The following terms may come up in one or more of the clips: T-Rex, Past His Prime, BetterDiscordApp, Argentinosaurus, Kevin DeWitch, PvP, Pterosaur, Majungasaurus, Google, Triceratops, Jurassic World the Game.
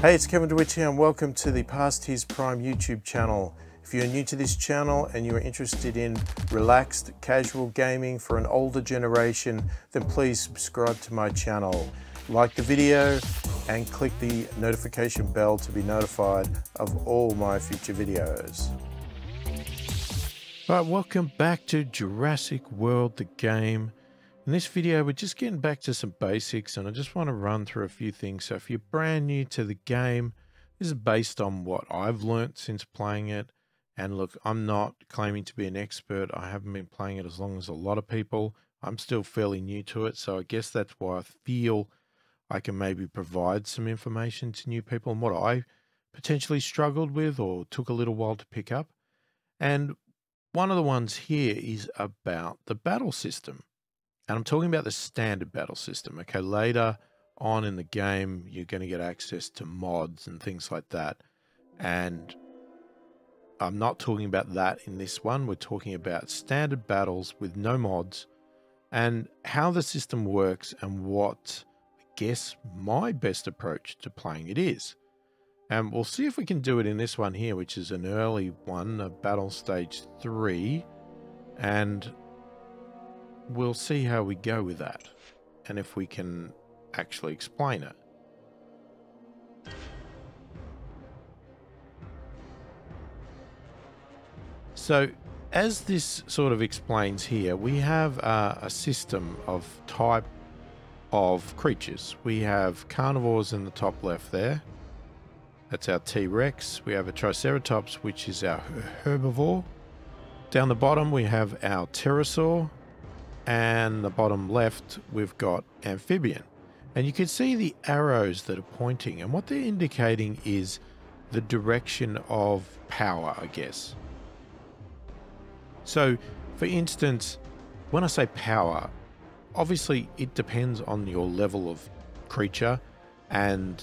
Hey, it's Kevin DeWitch here and welcome to the Past His Prime YouTube channel. If you're new to this channel and you're interested in relaxed, casual gaming for an older generation, then please subscribe to my channel. Like the video and click the notification bell to be notified of all my future videos. All right, welcome back to Jurassic World the Game. In this video, we're just getting back to some basics and I just want to run through a few things. So if you're brand new to the game, this is based on what I've learnt since playing it. And look, I'm not claiming to be an expert. I haven't been playing it as long as a lot of people. I'm still fairly new to it. So I guess that's why I feel I can maybe provide some information to new people and what I potentially struggled with or took a little while to pick up. And one of the ones here is about the battle system. And I'm talking about the standard battle system. Okay, later on in the game, you're going to get access to mods and things like that. And I'm not talking about that in this one. We're talking about standard battles with no mods and how the system works and what, I guess, my best approach to playing it is. And we'll see if we can do it in this one here, which is an early one, a battle stage 3. And we'll see how we go with that and if we can actually explain it. So as this sort of explains here, we have a system of type of creatures. We have carnivores in the top left there. That's our T-Rex. We have a Triceratops, which is our herbivore. Down the bottom, we have our Pterosaur. And the bottom left, we've got amphibian. And you can see the arrows that are pointing. And what they're indicating is the direction of power, I guess. So, for instance, when I say power, obviously it depends on your level of creature and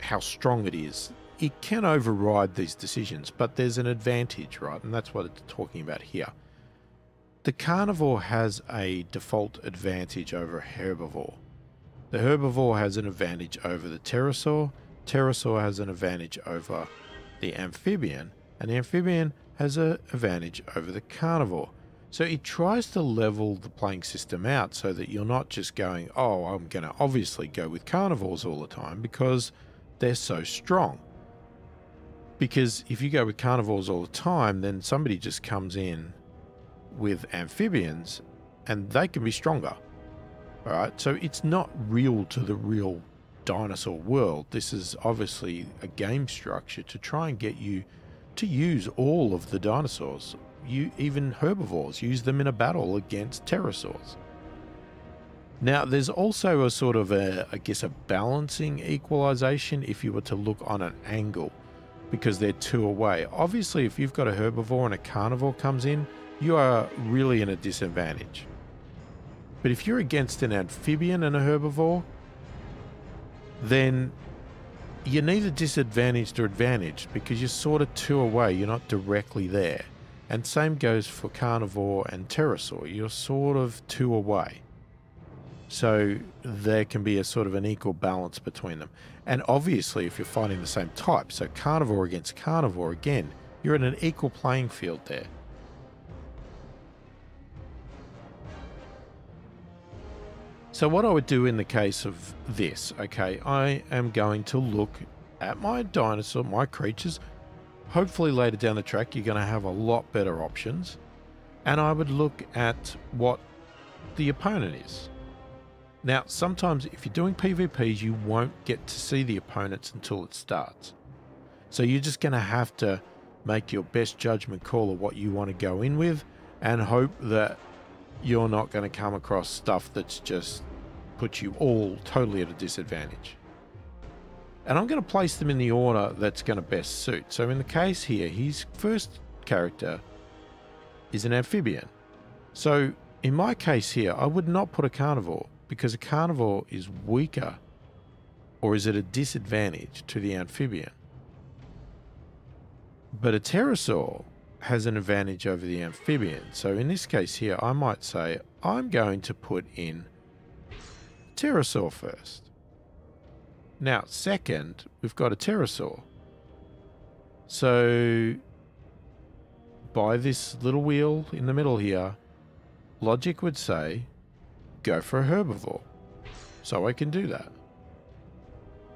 how strong it is. It can override these decisions, but there's an advantage, right? And that's what it's talking about here. The carnivore has a default advantage over a herbivore. The herbivore has an advantage over the pterosaur. Pterosaur has an advantage over the amphibian. And the amphibian has an advantage over the carnivore. So it tries to level the playing system out so that you're not just going, oh, I'm going to obviously go with carnivores all the time because they're so strong. Because if you go with carnivores all the time, then somebody just comes in with amphibians and they can be stronger. All right, so it's not real to the real dinosaur world. This is obviously a game structure to try and get you to use all of the dinosaurs. You even herbivores use them in a battle against pterosaurs. Now there's also a sort of a, I guess, a balancing equalization if you were to look on an angle, because they're two away. Obviously if you've got a herbivore and a carnivore comes in, you are really in a disadvantage. But if you're against an amphibian and a herbivore, then you're neither disadvantaged or advantaged because you're sort of two away, you're not directly there. And same goes for carnivore and pterosaur, you're sort of two away. So there can be a sort of an equal balance between them. And obviously if you're fighting the same type, so carnivore against carnivore again, you're in an equal playing field there. So what I would do in the case of this, okay, I am going to look at my dinosaur, my creatures. Hopefully later down the track, you're going to have a lot better options. And I would look at what the opponent is. Now, sometimes if you're doing PvPs, you won't get to see the opponents until it starts. So you're just going to have to make your best judgment call of what you want to go in with and hope that you're not going to come across stuff that's just put you all totally at a disadvantage. And I'm going to place them in the order that's going to best suit. So in the case here, his first character is an amphibian. So in my case here, I would not put a carnivore because a carnivore is weaker or is at a disadvantage to the amphibian. But a pterosaur has an advantage over the amphibian. So in this case here, I might say, I'm going to put in pterosaur first. Now, second, we've got a pterosaur. So by this little wheel in the middle here, logic would say go for a herbivore. So I can do that.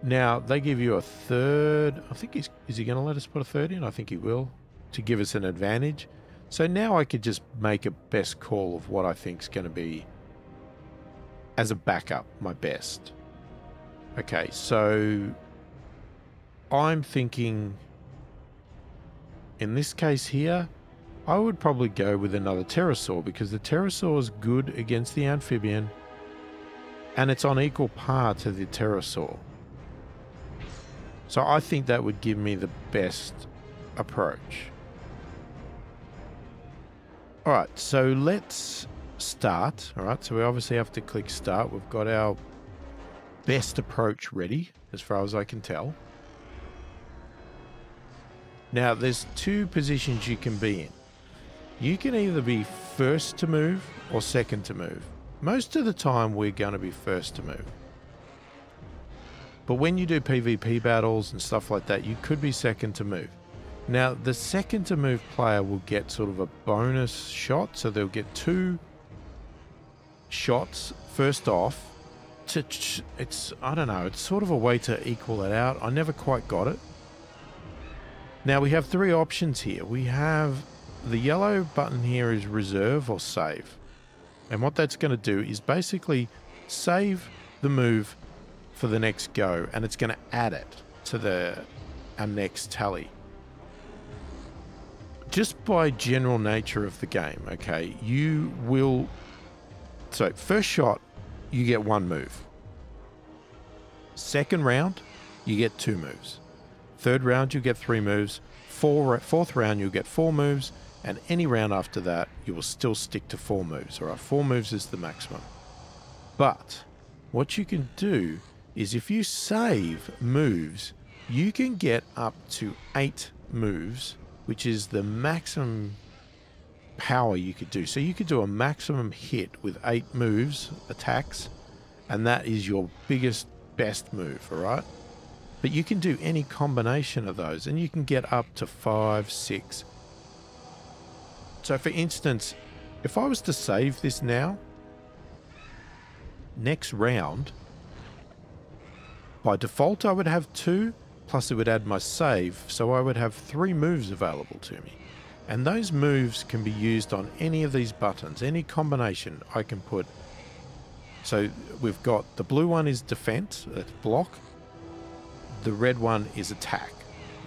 Now, they give you a third. I think is he going to let us put a third in? I think he will, to give us an advantage. So now I could just make a best call of what I think is going to be, as a backup, my best. Okay, so I'm thinking in this case here, I would probably go with another pterosaur, because the pterosaur is good against the amphibian and it's on equal par to the pterosaur. So I think that would give me the best approach. All right, so let's start. All right, so we obviously have to click start. We've got our best approach ready, as far as I can tell. Now, there's two positions you can be in. You can either be first to move or second to move. Most of the time, we're going to be first to move. But when you do PvP battles and stuff like that, you could be second to move. Now, the second to move player will get sort of a bonus shot, so they'll get two shots first off. It's, I don't know, it's sort of a way to equal it out. I never quite got it. Now, we have three options here. We have the yellow button here is reserve or save. And what that's going to do is basically save the move for the next go, and it's going to add it to our next tally. Just by general nature of the game, okay, you will... So, first shot, you get one move. Second round, you get two moves. Third round, you get three moves. Fourth round, you'll get four moves. And any round after that, you will still stick to four moves. All right, four moves is the maximum. But what you can do is if you save moves, you can get up to 8 moves, which is the maximum power you could do. So you could do a maximum hit with 8 moves, attacks, and that is your biggest, best move, all right? But you can do any combination of those, and you can get up to 5, 6. So for instance, if I was to save this now, next round, by default I would have 2, plus it would add my save, so I would have 3 moves available to me. And those moves can be used on any of these buttons, any combination I can put. So we've got the blue one is defense, that's block. The red one is attack,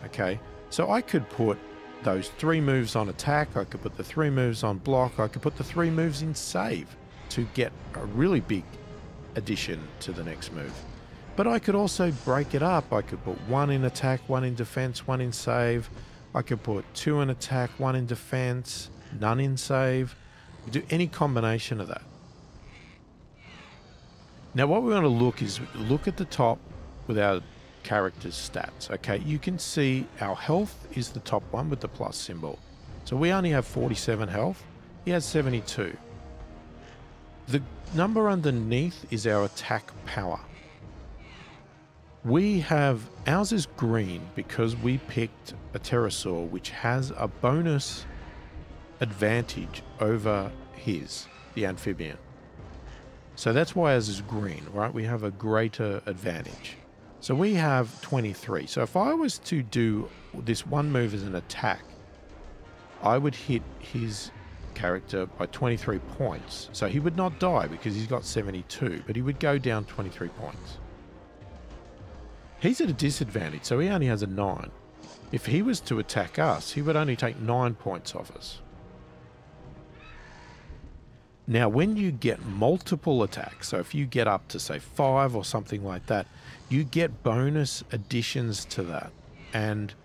okay? So I could put those 3 moves on attack, I could put the 3 moves on block, I could put the 3 moves in save to get a really big addition to the next move. But I could also break it up. I could put 1 in attack, 1 in defense, 1 in save. I could put 2 in attack, 1 in defense, none in save. You do any combination of that. Now what we want to look is look at the top with our character's stats. Okay, you can see our health is the top one with the plus symbol. So we only have 47 health. He has 72. The number underneath is our attack power. We have, ours is green because we picked a pterosaur, which has a bonus advantage over his, the amphibian. So that's why ours is green, right? We have a greater advantage. So we have 23. So if I was to do this one move as an attack, I would hit his character by 23 points. So he would not die because he's got 72, but he would go down 23 points. He's at a disadvantage, so he only has a 9. If he was to attack us, he would only take 9 points off us. Now, when you get multiple attacks, so if you get up to, say, 5 or something like that, you get bonus additions to that. And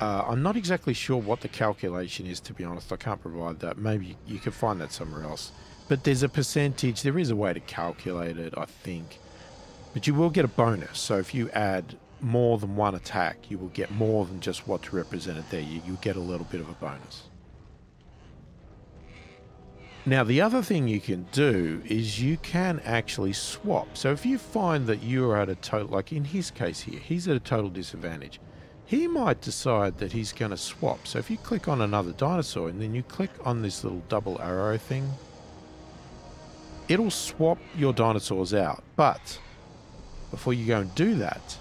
I'm not exactly sure what the calculation is, to be honest. I can't provide that. Maybe you could find that somewhere else. But there's a percentage. There is a way to calculate it, I think. But you will get a bonus, so if you add more than one attack, you will get more than just what's represented there. You get a little bit of a bonus. Now, the other thing you can do is you can actually swap. So if you find that you're at a total, like in his case here, he's at a total disadvantage. He might decide that he's going to swap. So if you click on another dinosaur and then you click on this little double arrow thing, it'll swap your dinosaurs out. But before you go and do that,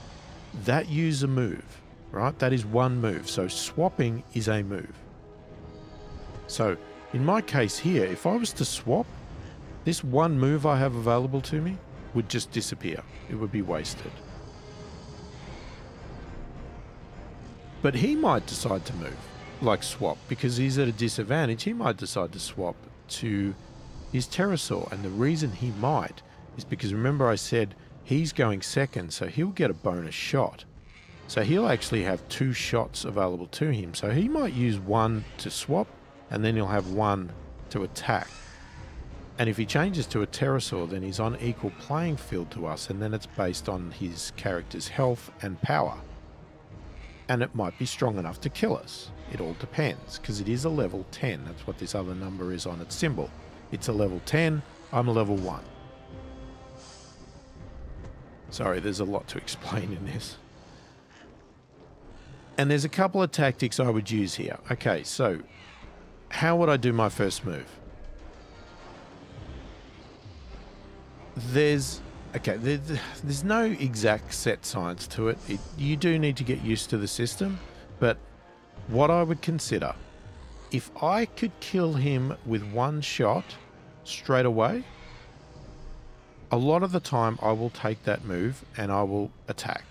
that uses a move, right? That is one move. So swapping is a move. So in my case here, if I was to swap, this one move I have available to me would just disappear. It would be wasted. But he might decide to move, like swap, because he's at a disadvantage. He might decide to swap to his pterosaur. And the reason he might is because, remember I said he's going second, so he'll get a bonus shot. So he'll actually have two shots available to him. So he might use one to swap, and then he'll have one to attack. And if he changes to a pterosaur, then he's on equal playing field to us, and then it's based on his character's health and power. And it might be strong enough to kill us. It all depends, because it is a level 10. That's what this other number is on its symbol. It's a level 10. I'm a level 1. Sorry, there's a lot to explain in this. And there's a couple of tactics I would use here. Okay, so how would I do my first move? There's no exact set science to it. You do need to get used to the system, but what I would consider, if I could kill him with one shot straight away, a lot of the time I will take that move and I will attack.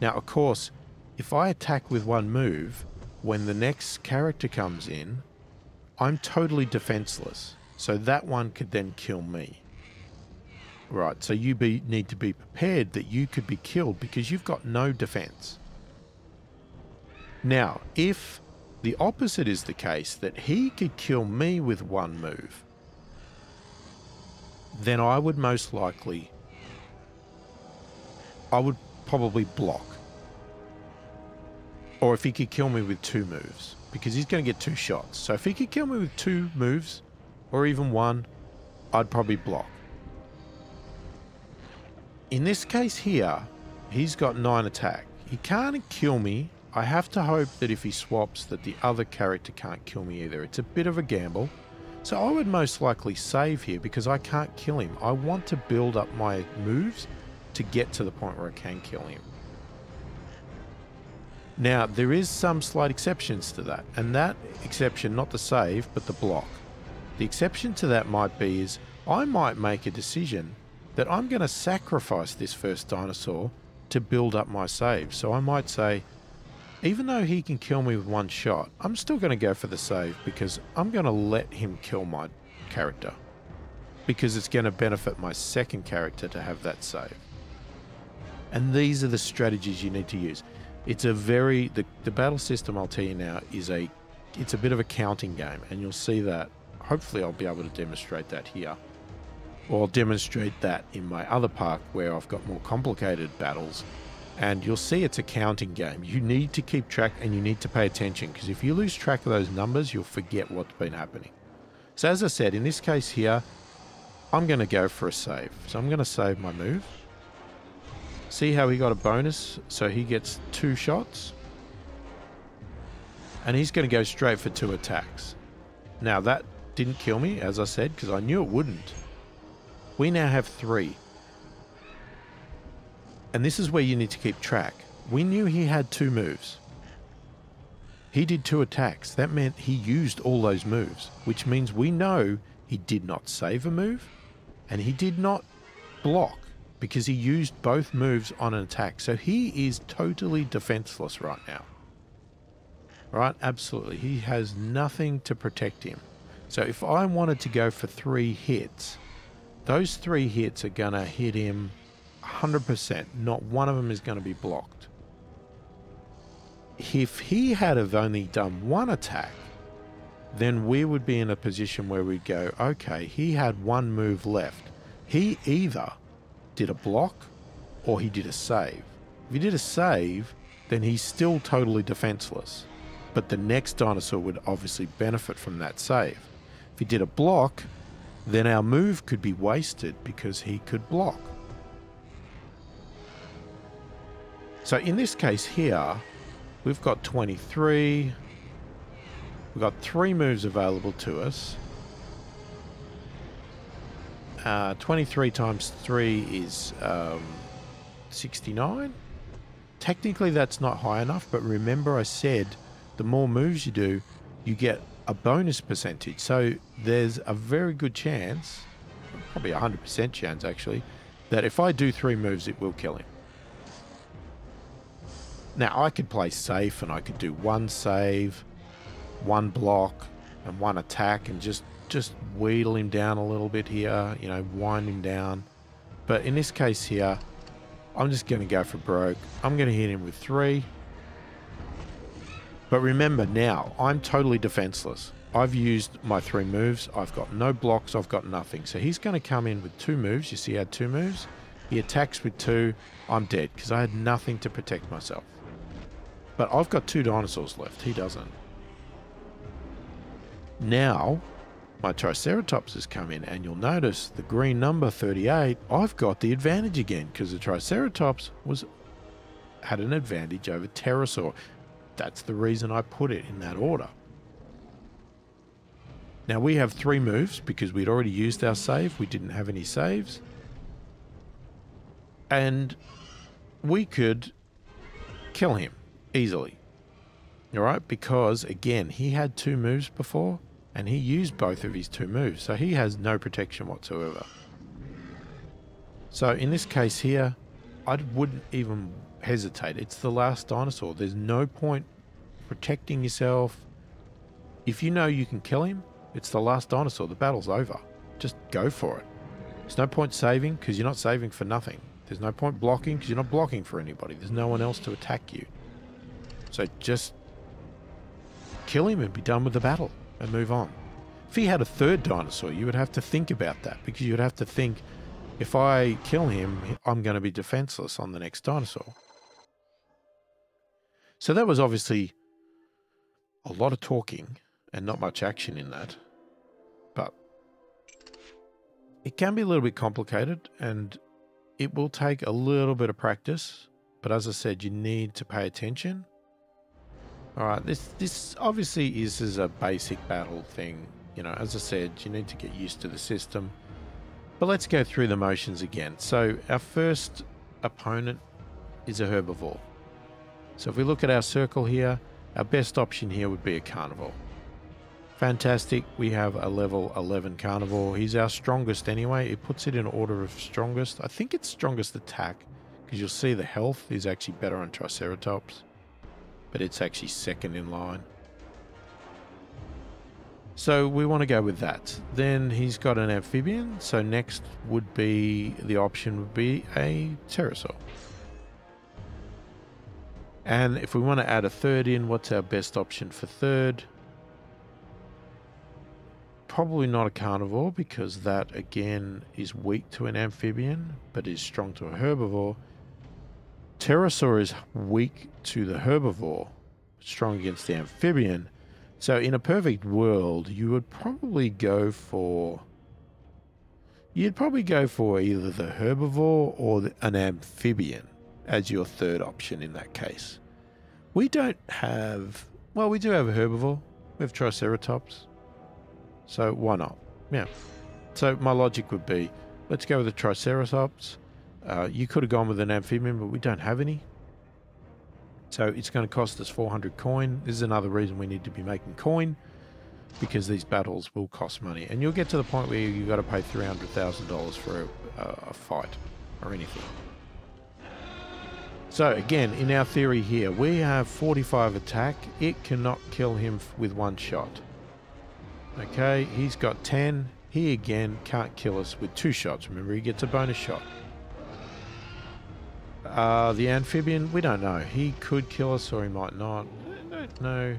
Now, of course, if I attack with one move, when the next character comes in, I'm totally defenseless. So that one could then kill me. Right, so you need to be prepared that you could be killed because you've got no defense. Now, if the opposite is the case, that he could kill me with one move, then I would most likely, I would probably block. Or if he could kill me with two moves, because he's going to get two shots. So if he could kill me with two moves, or even one, I'd probably block. In this case here, he's got 9 attack. He can't kill me. I have to hope that if he swaps that the other character can't kill me either. It's a bit of a gamble. So I would most likely save here because I can't kill him. I want to build up my moves to get to the point where I can kill him. Now, there is some slight exceptions to that, and that exception, not the save, but the block. The exception to that might be is I might make a decision that I'm going to sacrifice this first dinosaur to build up my save. So I might say, even though he can kill me with one shot, I'm still going to go for the save because I'm going to let him kill my character because it's going to benefit my second character to have that save. And these are the strategies you need to use. It's a very, the battle system, I'll tell you now, it's a bit of a counting game, and you'll see that. Hopefully I'll be able to demonstrate that here. Or I'll demonstrate that in my other park where I've got more complicated battles, and you'll see it's a counting game. You need to keep track and you need to pay attention, because if you lose track of those numbers, you'll forget what's been happening. So as I said, in this case here, I'm going to go for a save. So I'm going to save my move. See how he got a bonus, so he gets 2 shots. And he's going to go straight for 2 attacks. Now that didn't kill me, as I said, because I knew it wouldn't. We now have 3. And this is where you need to keep track. We knew he had 2 moves. He did 2 attacks. That meant he used all those moves, which means we know he did not save a move and he did not block, because he used both moves on an attack. So he is totally defenseless right now. Right? Absolutely. He has nothing to protect him. So if I wanted to go for 3 hits, those 3 hits are going to hit him 100%. Not one of them is going to be blocked. If he had have only done 1 attack, then we would be in a position where we'd go, okay, he had 1 move left. He either did a block or he did a save. If he did a save, then he's still totally defenseless, but the next dinosaur would obviously benefit from that save. If he did a block, then our move could be wasted because he could block. So in this case here, we've got 23. We've got 3 moves available to us. 23 times 3 is 69. Technically that's not high enough, but remember I said the more moves you do, you get a bonus percentage. So there's a very good chance, probably 100% chance actually, that if I do 3 moves it will kill him. Now I could play safe and I could do 1 save, 1 block and 1 attack and just wheedle him down a little bit here, you know, wind him down. But in this case here, I'm just going to go for broke. I'm going to hit him with 3. But remember now, I'm totally defenseless. I've used my 3 moves. I've got no blocks. I've got nothing. So he's going to come in with 2 moves. You see, he had 2 moves. He attacks with 2. I'm dead because I had nothing to protect myself. But I've got 2 dinosaurs left. He doesn't. Now, my Triceratops has come in, and you'll notice the green number 38, I've got the advantage again because the Triceratops had an advantage over Pterosaur. That's the reason I put it in that order. Now we have 3 moves because we'd already used our save. We didn't have any saves. And we could kill him easily. All right, because again, he had 2 moves before. And he used both of his 2 moves, so he has no protection whatsoever. So in this case here, I wouldn't even hesitate. It's the last dinosaur. There's no point protecting yourself. If you know you can kill him, it's the last dinosaur. The battle's over. Just go for it. There's no point saving because you're not saving for nothing. There's no point blocking because you're not blocking for anybody. There's no one else to attack you. So just kill him and be done with the battle. And move on. If he had a 3rd dinosaur, you would have to think about that, because you would have to think, if I kill him, I'm going to be defenseless on the next dinosaur. So that was obviously a lot of talking and not much action in that, but it can be a little bit complicated and it will take a little bit of practice, but as I said, you need to pay attention. Alright, this obviously is a basic battle thing. You know, as I said, you need to get used to the system. But let's go through the motions again. So our first opponent is a herbivore. So if we look at our circle here, our best option here would be a carnivore. Fantastic, we have a level 11 carnivore. He's our strongest anyway. It puts it in order of strongest. I think it's strongest attack, because you'll see the health is actually better on Triceratops. But it's actually second in line. So we want to go with that. Then he's got an amphibian. So next would be, the option would be a pterosaur. And if we want to add a 3rd in, what's our best option for 3rd? Probably not a carnivore, because that again is weak to an amphibian, but is strong to a herbivore. Pterosaur is weak to the herbivore, strong against the amphibian. So in a perfect world, you would probably go for... You'd probably go for either the herbivore or an amphibian as your 3rd option in that case. We don't have... Well, we do have a herbivore. We have Triceratops. So why not? Yeah. So my logic would be, let's go with the Triceratops. You could have gone with an amphibian, but we don't have any. So it's going to cost us 400 coin. This is another reason we need to be making coin, because these battles will cost money. And you'll get to the point where you've got to pay $300,000 for a fight or anything. So again, in our theory here, we have 45 attack. It cannot kill him with 1 shot. Okay, he's got 10. He again can't kill us with 2 shots. Remember, he gets a bonus shot. The amphibian, we don't know. He could kill us or he might not. I don't know.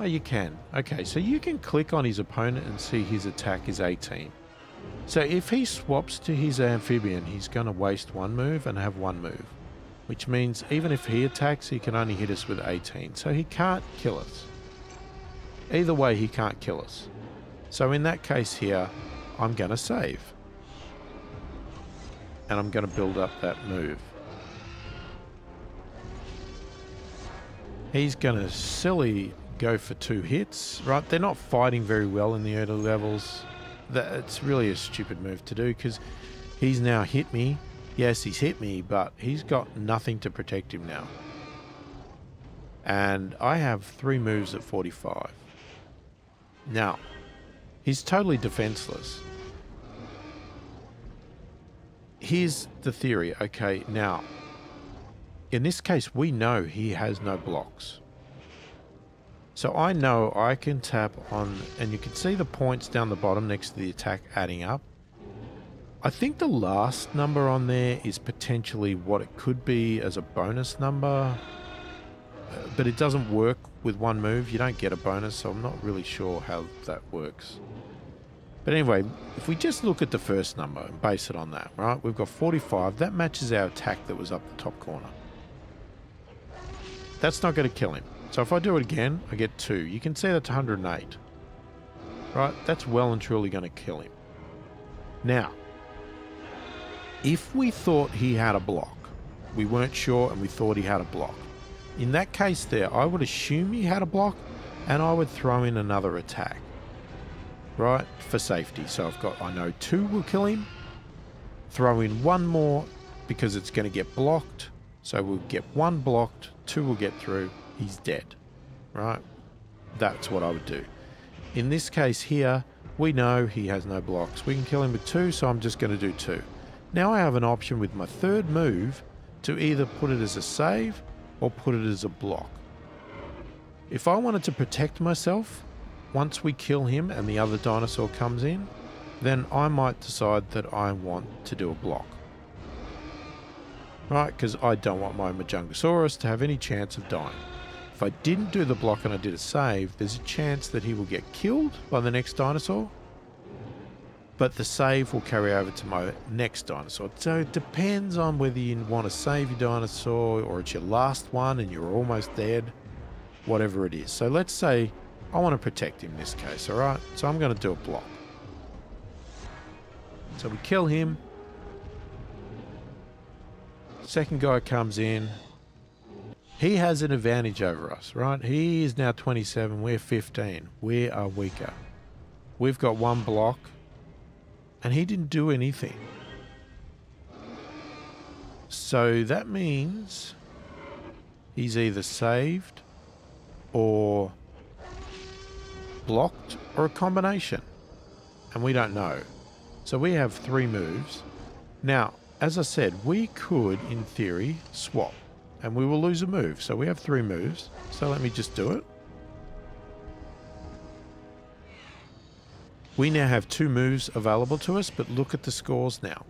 Oh, you can. Okay, so you can click on his opponent and see his attack is 18. So if he swaps to his amphibian, he's going to waste 1 move and have 1 move. Which means even if he attacks, he can only hit us with 18. So he can't kill us. Either way, he can't kill us. So in that case here, I'm going to save. And I'm going to build up that move. He's going to silly go for two hits, right? They're not fighting very well in the early levels. That's really a stupid move to do because he's now hit me. Yes, he's hit me, but he's got nothing to protect him now. And I have three moves at 45. Now, he's totally defenseless. Here's the theory, okay, now, in this case, we know he has no blocks. So I know I can tap on, and you can see the points down the bottom next to the attack adding up. I think the last number on there is potentially what it could be as a bonus number, but it doesn't work with one move. You don't get a bonus, so I'm not really sure how that works. But anyway, if we just look at the first number and base it on that, right? We've got 45. That matches our attack that was up the top corner. That's not going to kill him. So if I do it again, I get 2. You can see that's 108. Right? That's well and truly going to kill him. Now, if we thought he had a block, we weren't sure and we thought he had a block. In that case there, I would assume he had a block and I would throw in another attack. Right, for safety. So I've got, I know 2 will kill him. Throw in 1 more because it's going to get blocked. So we'll get 1 blocked, 2 will get through, he's dead. Right? That's what I would do. In this case here, we know he has no blocks. We can kill him with 2, so I'm just going to do 2. Now I have an option with my third move to either put it as a save or put it as a block. If I wanted to protect myself, once we kill him and the other dinosaur comes in, then I might decide that I want to do a block. Right, because I don't want my Majungasaurus to have any chance of dying. If I didn't do the block and I did a save, there's a chance that he will get killed by the next dinosaur, but the save will carry over to my next dinosaur. So it depends on whether you want to save your dinosaur or it's your last one and you're almost dead, whatever it is. So let's say I want to protect him in this case, alright? So I'm going to do a block. So we kill him. Second guy comes in. He has an advantage over us, right? He is now 27, we're 15. We are weaker. We've got 1 block. And he didn't do anything. So that means he's either saved or blocked or a combination, and we don't know. So we have 3 moves. Now, as I said, we could, in theory, swap, and we will lose a move. So we have 3 moves. So let me just do it. We now have 2 moves available to us, but look at the scores now.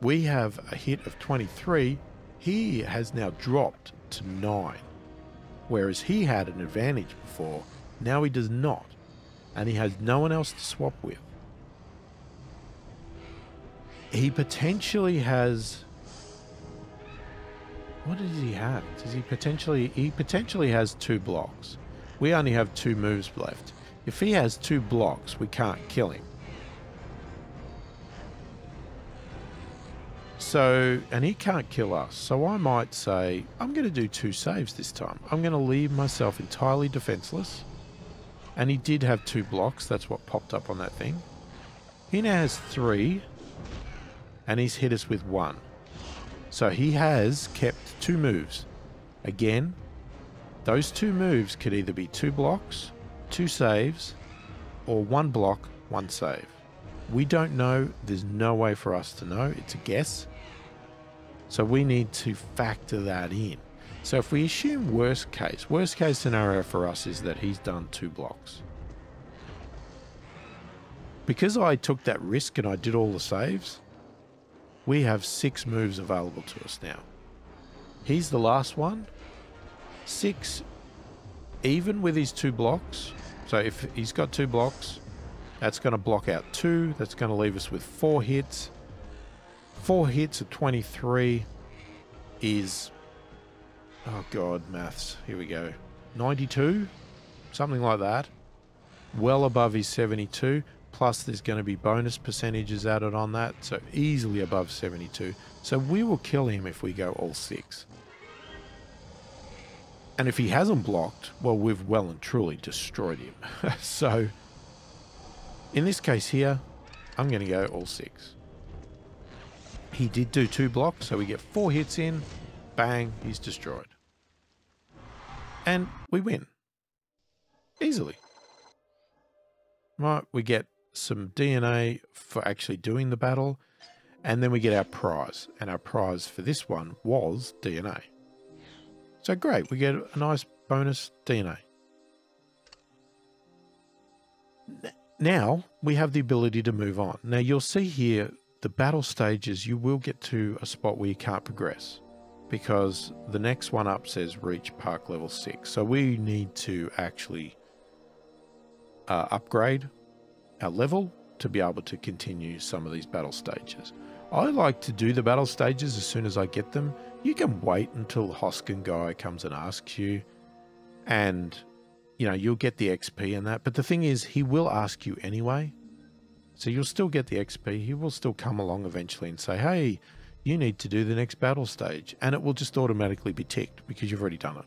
We have a hit of 23. He has now dropped to 9, whereas he had an advantage before. Now he does not. And he has no one else to swap with. He potentially has... What does he have? Does he potentially... He potentially has 2 blocks. We only have 2 moves left. If he has 2 blocks, we can't kill him. So, and he can't kill us. So I might say, I'm going to do 2 saves this time. I'm going to leave myself entirely defenseless. And he did have 2 blocks. That's what popped up on that thing. He now has 3. And he's hit us with 1. So he has kept 2 moves. Again, those 2 moves could either be 2 blocks, 2 saves, or 1 block, 1 save. We don't know. There's no way for us to know. It's a guess. So we need to factor that in. So if we assume worst case scenario for us is that he's done 2 blocks. Because I took that risk and I did all the saves, we have 6 moves available to us now. He's the last one. 6, even with his 2 blocks. So if he's got 2 blocks, that's going to block out 2. That's going to leave us with 4 hits. 4 hits at 23 is... Oh God, maths. Here we go. 92? Something like that. well above his 72, plus there's going to be bonus percentages added on that, so easily above 72. So we will kill him if we go all 6. And if he hasn't blocked, well, we've well and truly destroyed him. So in this case here, I'm going to go all 6. He did do 2 blocks, so we get 4 hits in. Bang, he's destroyed. And we win. Easily. Right, we get some DNA for actually doing the battle. And then we get our prize. And our prize for this one was DNA. So great, we get a nice bonus DNA. Now, we have the ability to move on. Now, you'll see here, the battle stages, you will get to a spot where you can't progress, because the next one up says reach park level 6. So we need to actually upgrade our level to be able to continue some of these battle stages. I like to do the battle stages as soon as I get them. You can wait until the Hoskin guy comes and asks you, and you know, you'll get the XP and that, but the thing is, he will ask you anyway. So you'll still get the XP. He will still come along eventually and say, hey, you need to do the next battle stage, and it will just automatically be ticked because you've already done it.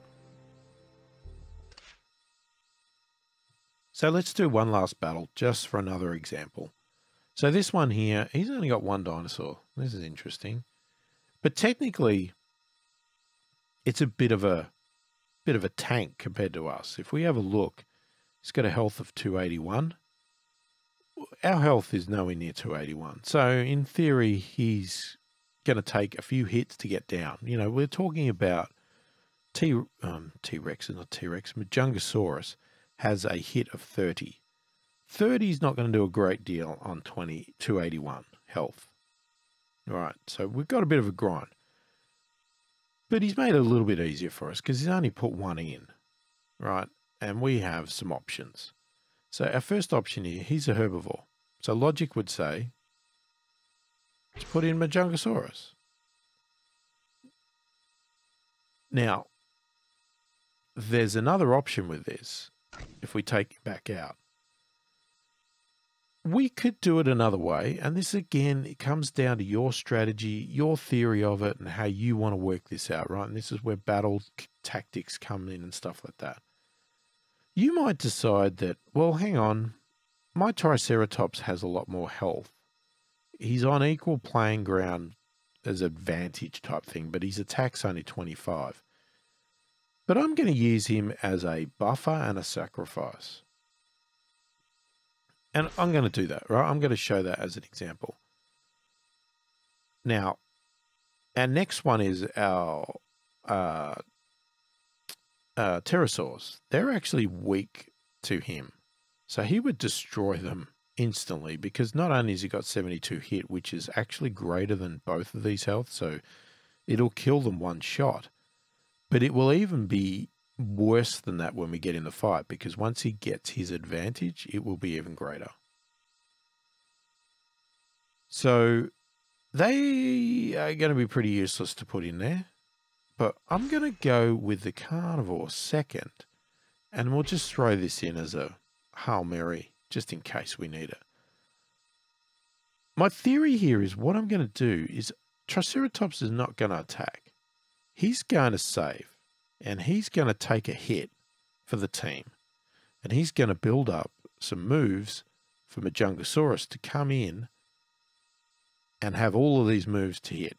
So let's do one last battle just for another example. So this one here, he's only got 1 dinosaur. This is interesting, but technically it's a bit of a tank compared to us. If we have a look, he's got a health of 281. Our health is nowhere near 281. So in theory, he's going to take a few hits to get down. You know, we're talking about T-Rex, not T-Rex, Majungasaurus has a hit of 30. 30 is not going to do a great deal on 281 health. All right, so we've got a bit of a grind. But he's made it a little bit easier for us because he's only put 1 in, right? And we have some options. So our first option here, he's a herbivore. So logic would say, let's put in Majungasaurus. Now, there's another option with this. If we take it back out, we could do it another way. And this, again, it comes down to your strategy, your theory of it, and how you want to work this out, right? And this is where battle tactics come in and stuff like that. You might decide that, well, hang on, my Triceratops has a lot more health. He's on equal playing ground as advantage type thing, but his attack's only 25. But I'm going to use him as a buffer and a sacrifice. And I'm going to do that, right? I'm going to show that as an example. Now, our next one is our pterosaurs. They're actually weak to him, so he would destroy them instantly, because not only has he got 72 hit, which is actually greater than both of these health, so it'll kill them one shot, but it will even be worse than that when we get in the fight, because once he gets his advantage, it will be even greater. So they are going to be pretty useless to put in there. But I'm going to go with the carnivore second, and we'll just throw this in as a Hail Mary, just in case we need it. My theory here is what I'm going to do is Triceratops is not going to attack. He's going to save, and he's going to take a hit for the team, and he's going to build up some moves for Majungasaurus to come in and have all of these moves to hit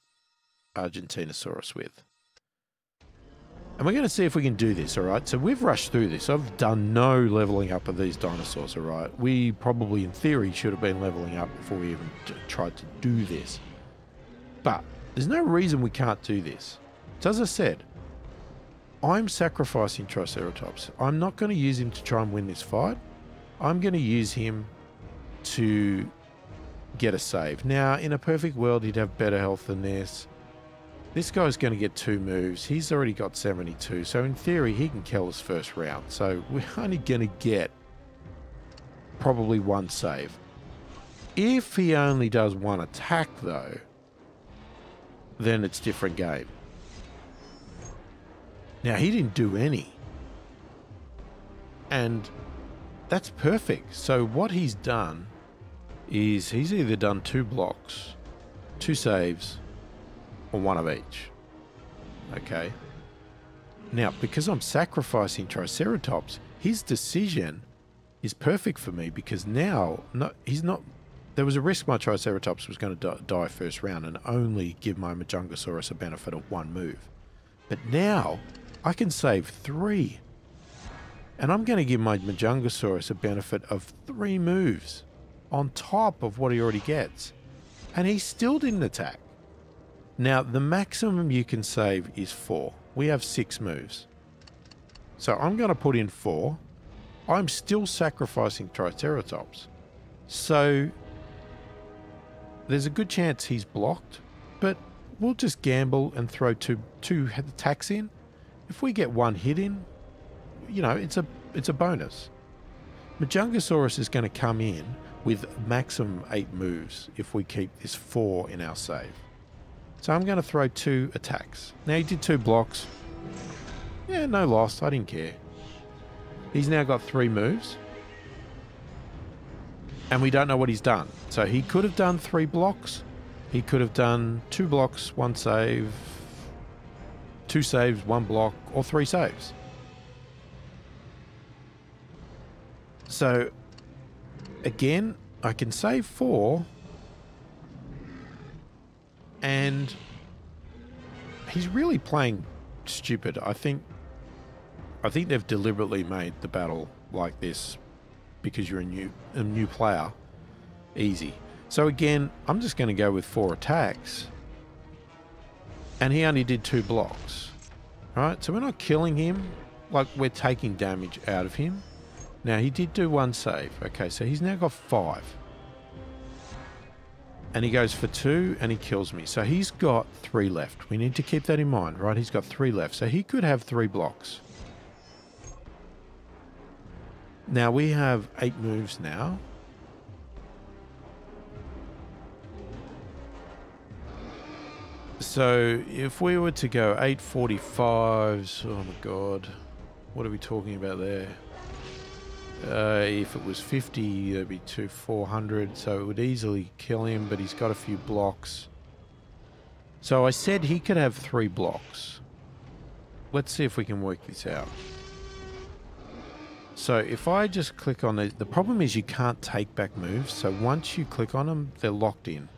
Argentinosaurus with. And we're going to see if we can do this, all right? So we've rushed through this. I've done no leveling up of these dinosaurs, all right? We probably, in theory, should have been leveling up before we even tried to do this. But there's no reason we can't do this. So as I said, I'm sacrificing Triceratops. I'm not going to use him to try and win this fight. I'm going to use him to get a save. Now, in a perfect world, he'd have better health than this. This guy's going to get 2 moves. He's already got 72. So in theory, he can kill his first round. So we're only going to get probably 1 save. If he only does 1 attack, though, then it's different game. Now, he didn't do any. And That's perfect. So what he's done is he's either done 2 blocks, 2 saves, or 1 of each. Okay. Now, because I'm sacrificing Triceratops, his decision is perfect for me because now there was a risk my Triceratops was going to die first round and only give my Majungasaurus a benefit of 1 move. But now I can save 3. And I'm going to give my Majungasaurus a benefit of 3 moves on top of what he already gets. And he still didn't attack. Now, the maximum you can save is 4. We have 6 moves. So I'm going to put in 4. I'm still sacrificing Triceratops. So there's a good chance he's blocked, but we'll just gamble and throw two attacks in. If we get 1 hit in, you know, it's a bonus. Majungasaurus is going to come in with maximum 8 moves if we keep this 4 in our save. So I'm going to throw 2 attacks. Now he did 2 blocks. Yeah, no loss. I didn't care. He's now got 3 moves. And we don't know what he's done. So he could have done 3 blocks. He could have done 2 blocks, 1 save, 2 saves, 1 block, or 3 saves. So, again, I can save 4. And he's really playing stupid. I think they've deliberately made the battle like this because you're a new player easy. So again, I'm just going to go with 4 attacks, and he only did 2 blocks. All right, so we're not killing him, like we're taking damage out of him. Now he did do 1 save. Okay, so he's now got 5. And he goes for 2 and he kills me. So he's got 3 left. We need to keep that in mind, right? He's got 3 left. So he could have 3 blocks. Now we have 8 moves now. So if we were to go 8 45s, oh my God, what are we talking about there? If it was 50, it'd be 400, so it would easily kill him, but he's got a few blocks. So I said he could have 3 blocks. Let's see if we can work this out. So if I just click on the problem is you can't take back moves, so once you click on them, they're locked in.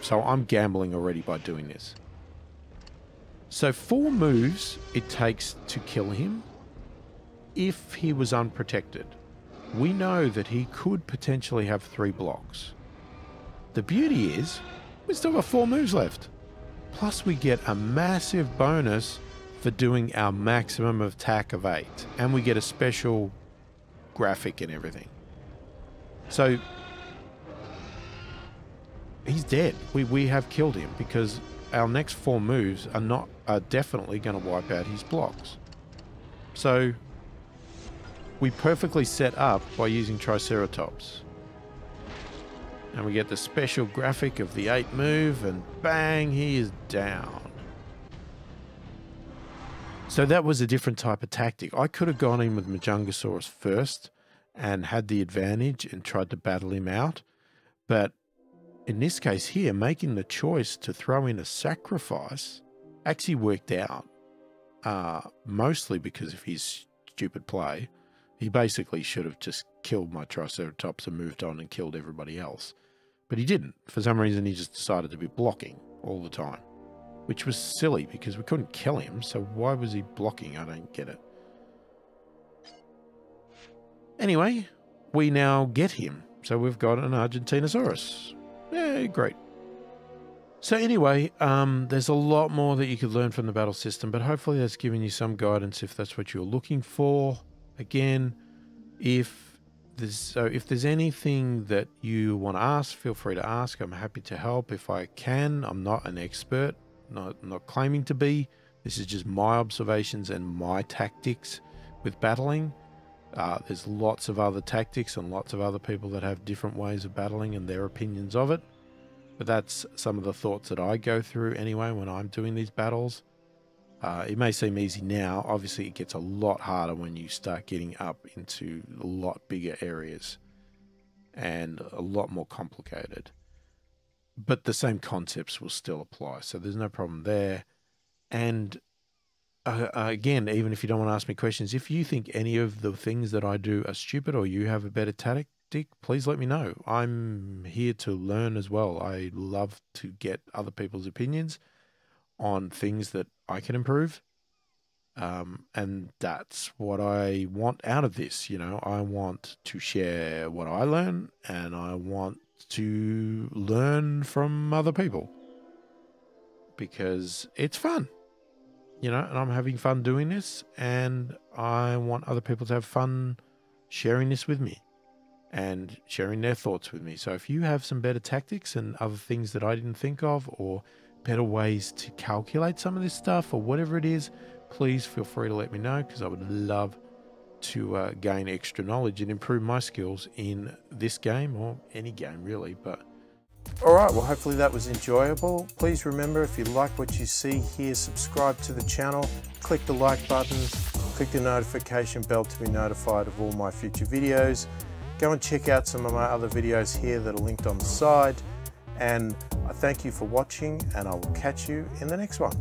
So I'm gambling already by doing this. So 4 moves it takes to kill him. If he was unprotected, we know that he could potentially have 3 blocks. The beauty is we still got 4 moves left. Plus we get a massive bonus for doing our maximum attack of 8, and we get a special graphic and everything. So he's dead. We have killed him because our next 4 moves are definitely going to wipe out his blocks. So we perfectly set up by using Triceratops. And we get the special graphic of the 8 move, and bang, he is down. So that was a different type of tactic. I could have gone in with Majungasaurus first and had the advantage and tried to battle him out. But in this case here, making the choice to throw in a sacrifice actually worked out. Mostly because of his stupid play. He basically should have just killed my Triceratops and moved on and killed everybody else. But he didn't. For some reason, he just decided to be blocking all the time, which was silly because we couldn't kill him. So why was he blocking? I don't get it. Anyway, we now get him. So we've got an Argentinosaurus. Yeah, great. So anyway, there's a lot more that you could learn from the battle system, but hopefully that's given you some guidance if that's what you're looking for. Again, if there's anything that you want to ask, feel free to ask. I'm happy to help if I can. I'm not an expert, not claiming to be. This is just my observations and my tactics with battling. There's lots of other tactics and lots of other people that have different ways of battling and their opinions of it. But that's some of the thoughts that I go through anyway when I'm doing these battles. It may seem easy now. Obviously, it gets a lot harder when you start getting up into a lot bigger areas and a lot more complicated. But the same concepts will still apply. So there's no problem there. And again, even if you don't want to ask me questions, if you think any of the things that I do are stupid or you have a better tactic, please let me know. I'm here to learn as well. I love to get other people's opinions on things that I can improve. And that's what I want out of this. You know, I want to share what I learn and I want to learn from other people because it's fun, you know, and I'm having fun doing this and I want other people to have fun sharing this with me and sharing their thoughts with me. So if you have some better tactics and other things that I didn't think of or better ways to calculate some of this stuff or whatever it is, please feel free to let me know because I would love to gain extra knowledge and improve my skills in this game or any game really. But all right, well, hopefully that was enjoyable. Please remember, if you like what you see here, subscribe to the channel, click the like button, click the notification bell to be notified of all my future videos. Go and check out some of my other videos here that are linked on the side. And I thank you for watching and I will catch you in the next one.